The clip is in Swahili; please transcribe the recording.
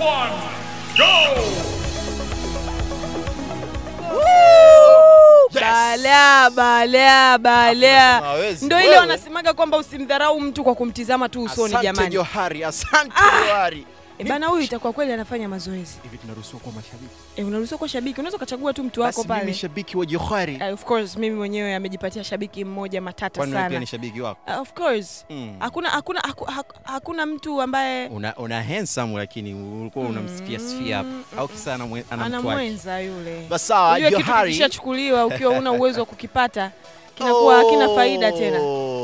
1, go! Yes! Balea, balea, balea. Ndo ile wanasemaga kwamba usimdharau mtu kwa kumtizama tu usoni jamani. Asante Johari, asante Johari. Bana huyu itakuwa kweli anafanya mazoezi. Hivi tunaruhusiwa kwa mashabiki? Unaruhusiwa kwa shabiki. Unaweza kuchagua tu mtu wako pale. Mimi shabiki wa Johari. Of course mimi mwenyewe amejipatia shabiki mmoja matata sana. Kwani pia ni shabiki wako? Of course. Hakuna mtu ambaye una handsome lakini ulikuwa unamsifia sifia hapa. Au kisa anamwenza yule. Basi sawa Johari. Ukiachukuliwa ukiwa una uwezo wa kukipata kinakuwa hakina faida tena.